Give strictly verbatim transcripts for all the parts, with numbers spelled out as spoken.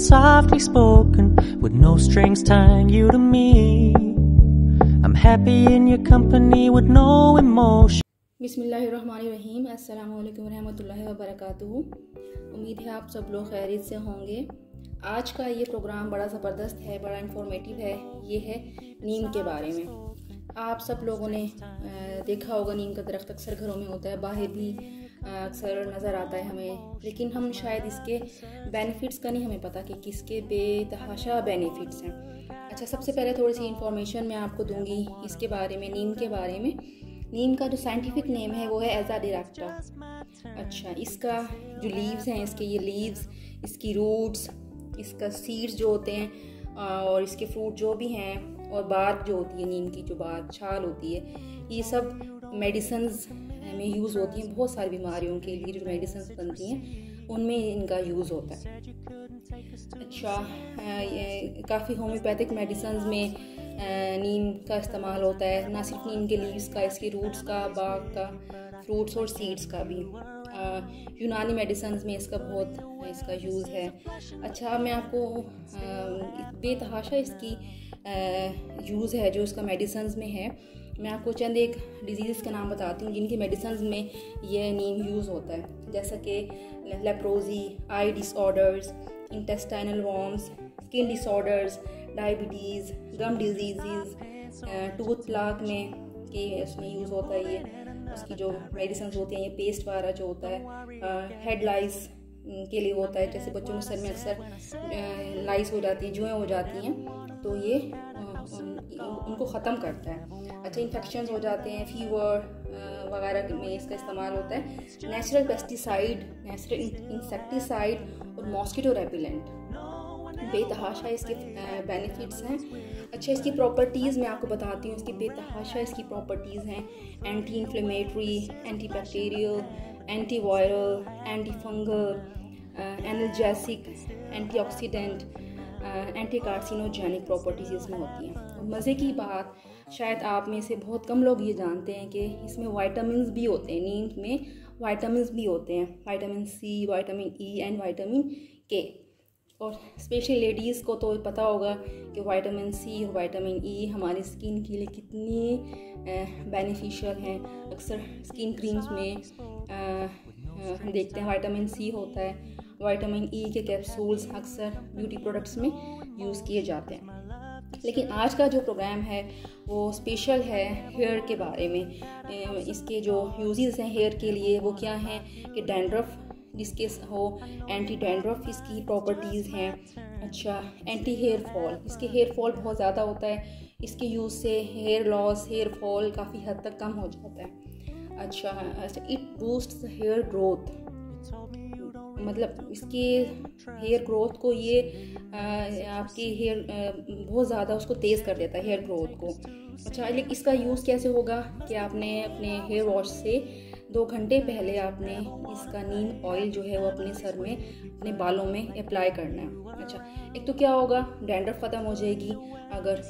it's softly spoken, with no strings tying you to me. I'm happy in your company with no emotion. बिस्मिल्लाहिर्रहमानिर्रहीम, अस्सलाम वालेकुम रहमतुल्लाहि व बरकातुहू। उम्मीद है आप सब लोग खैरियत से होंगे। आज का ये प्रोग्राम बड़ा ज़बरदस्त है, बड़ा इंफॉर्मेटिव है। ये है नीम के बारे में। आप सब लोगों ने देखा होगा नीम का दरख्त अक्सर घरों में होता है, बाहर भी अक्सर नज़र आता है हमें, लेकिन हम शायद इसके बेनिफिट्स का नहीं हमें पता कि किसके बेतहाशा बेनिफिट्स हैं। अच्छा, सबसे पहले थोड़ी सी इंफॉर्मेशन मैं आपको दूंगी इसके बारे में, नीम के बारे में। नीम का जो साइंटिफिक नेम है वो है एजाडिराक्टा। अच्छा, इसका जो लीव्स हैं, इसके ये लीव्स, इसकी रूट्स, इसका सीड्स जो होते हैं और इसके फ्रूट जो भी हैं, और बार्क जो होती है नीम की, जो बार्क छाल होती है, ये सब मेडिसन्स में यूज़ होती हैं। बहुत सारी बीमारियों के लिए जो मेडिसन्स बनती हैं उनमें इनका यूज़ होता है। अच्छा, काफ़ी होम्योपैथिक मेडिसन्स में नीम का इस्तेमाल होता है, ना सिर्फ नीम के लीव्स का, इसके रूट्स का, बाग का, फ्रूट्स और सीड्स का भी। आ, यूनानी मेडिसन्स में इसका बहुत इसका यूज़ है। अच्छा, मैं आपको आ, बेतहाशा इसकी यूज़ है जो इसका मेडिसन्स में है। मैं आपको चंद एक डिजीज़ का नाम बताती हूँ जिनकी मेडिसन्स में यह नीम यूज़ होता है, जैसा कि leprosy, eye disorders, intestinal worms, skin disorders, diabetes, gum disease, tooth plaque में कि उसमें यूज़ होता है ये, उसकी जो मेडिसिन होती हैं ये पेस्ट वाला जो होता है। हेड लाइस के लिए होता है, जैसे बच्चों के सर में अक्सर लाइस हो जाती है, जुएँ हो जाती हैं, तो ये उनको ख़त्म करता है। अच्छा, इन्फेक्शन हो जाते हैं, फीवर वगैरह में इसका इस्तेमाल होता है। नेचुरल पेस्टिसाइड, नेचुरल इंसेक्टिसाइड और मॉस्किटो रेपिलेंट। बेतहाशा इसके बेनिफिट्स हैं। अच्छा, इसकी प्रॉपर्टीज़ मैं आपको बताती हूँ। इसकी बेतहाशा इसकी प्रॉपर्टीज़ हैं anti inflammatory, anti bacterial, anti viral, anti fungal, analgesic, antioxidant, anti carcinogenic properties इसमें होती हैं। मज़े की बात, शायद आप में से बहुत कम लोग ये जानते हैं कि इसमें वाइटामिन भी होते हैं, नीम में वाइटामिन भी होते हैं, vitamin C, vitamin E and vitamin K. और स्पेशली लेडीज़ को तो पता होगा कि वाइटामिन सी और वाइटामिन ई हमारी स्किन के लिए कितनी बेनिफिशियल हैं। अक्सर स्किन क्रीम्स में आ, हम देखते हैं वाइटामिन सी होता है। वाइटामिन ई के कैप्सूल्स अक्सर ब्यूटी प्रोडक्ट्स में यूज़ किए जाते हैं। लेकिन आज का जो प्रोग्राम है वो स्पेशल है हेयर के बारे में। इसके जो यूजेस हैं हेयर के लिए वो क्या हैं कि डैंड्रफ जिसके हो, एंटी डैंड्रफ इसकी प्रॉपर्टीज़ हैं। अच्छा, एंटी हेयर फॉल, इसके हेयर फॉल बहुत ज़्यादा होता है, इसके यूज़ से हेयर लॉस, हेयर फॉल काफ़ी हद तक कम हो जाता है। अच्छा अच्छा इट बूस्ट्स हेयर ग्रोथ, मतलब इसके हेयर ग्रोथ को ये आपके हेयर बहुत ज़्यादा उसको तेज़ कर देता है, हेयर ग्रोथ को। अच्छा, लेकिन इसका यूज़ कैसे होगा कि आपने अपने हेयर वॉश से दो घंटे पहले आपने इसका नीम ऑयल जो है वो अपने सर में, अपने बालों में अप्लाई करना है। अच्छा, एक तो क्या होगा, डैंड्रफ ख़त्म हो जाएगी। अगर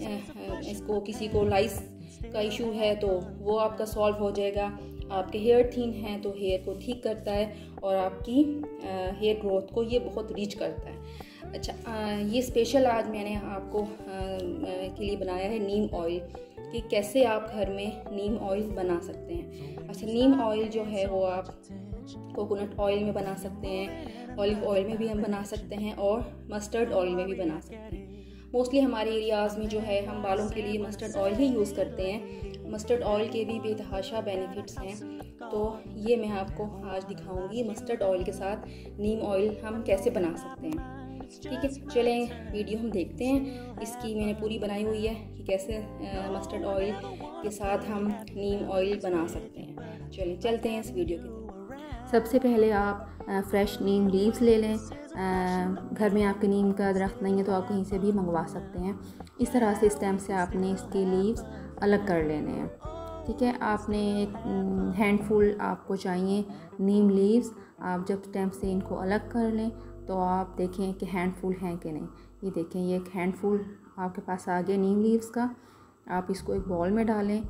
इसको किसी को लाइस का इशू है तो वो आपका सॉल्व हो जाएगा। आपके हेयर थीन हैं तो हेयर को ठीक करता है और आपकी हेयर ग्रोथ को ये बहुत रीच करता है। अच्छा, आ, ये स्पेशल आज मैंने आपको आ, के लिए बनाया है नीम ऑयल, कि कैसे आप घर में नीम ऑयल बना सकते हैं। अच्छा, नीम ऑयल जो है वो आप कोकोनट ऑयल में बना सकते हैं, ऑलिव ऑयल में भी हम बना सकते हैं और मस्टर्ड ऑयल में भी बना सकते हैं। मोस्टली हमारे एरियाज़ में जो है हम बालों के लिए मस्टर्ड ऑयल ही यूज़ करते हैं। मस्टर्ड ऑयल के भी बेतहाशा बेनिफिट्स हैं, तो ये मैं आपको आज दिखाऊंगी मस्टर्ड ऑयल के साथ नीम ऑयल हम कैसे बना सकते हैं। ठीक है, चलें वीडियो हम देखते हैं। इसकी मैंने पूरी बनाई हुई है कि कैसे मस्टर्ड ऑयल के साथ हम नीम ऑयल बना सकते हैं। चलें चलते हैं इस वीडियो की। सबसे पहले आप फ्रेश नीम लीव्स ले लें। घर में आपके नीम का दरख्त नहीं है तो आप कहीं से भी मंगवा सकते हैं। इस तरह से स्टेम से आपने इसके लीव्स अलग कर लेने हैं। ठीक है, आपने एक हैंडफुल आपको चाहिए नीम लीव्स। आप जब स्टेम से इनको अलग कर लें तो आप देखें कि हैंडफुल हैं कि नहीं। ये देखें, ये एक हैंडफुल आपके पास आ गया नीम लीव्स का। आप इसको एक बॉल में डालें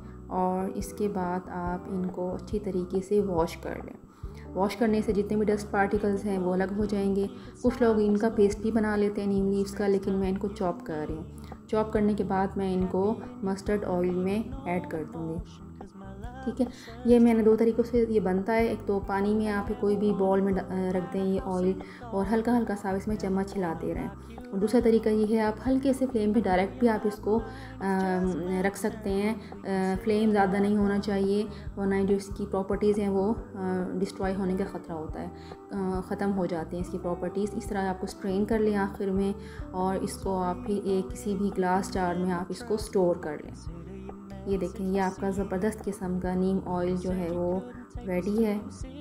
और इसके बाद आप इनको अच्छी तरीके से वॉश कर लें। वॉश करने से जितने भी डस्ट पार्टिकल्स हैं वो अलग हो जाएंगे। कुछ लोग इनका पेस्ट भी बना लेते हैं नीम लीव्स का, लेकिन मैं इनको चॉप कर रही हूँ। चॉप करने के बाद मैं इनको मस्टर्ड ऑयल में ऐड कर दूँगी। ठीक है, ये मैंने दो तरीक़ों से ये बनता है। एक तो पानी में आप कोई भी बॉल में रख दें ये ऑयल और हल्का हल्का सा इसमें चम्मच हिलाते रहें। और दूसरा तरीका ये है, आप हल्के से फ्लेम पे डायरेक्ट भी आप इसको आ, रख सकते हैं। फ्लेम ज़्यादा नहीं होना चाहिए, वरना जो इसकी प्रॉपर्टीज़ हैं वो डिस्ट्रॉय होने का ख़तरा होता है, ख़त्म हो जाते हैं इसकी प्रॉपर्टीज़। इस तरह आपको स्ट्रेन कर लें आखिर में, और इसको आप फिर एक किसी भी ग्लास जार में आप इसको स्टोर कर लें। ये देखें, ये आपका ज़बरदस्त किस्म का नीम ऑयल जो है वो रेडी है।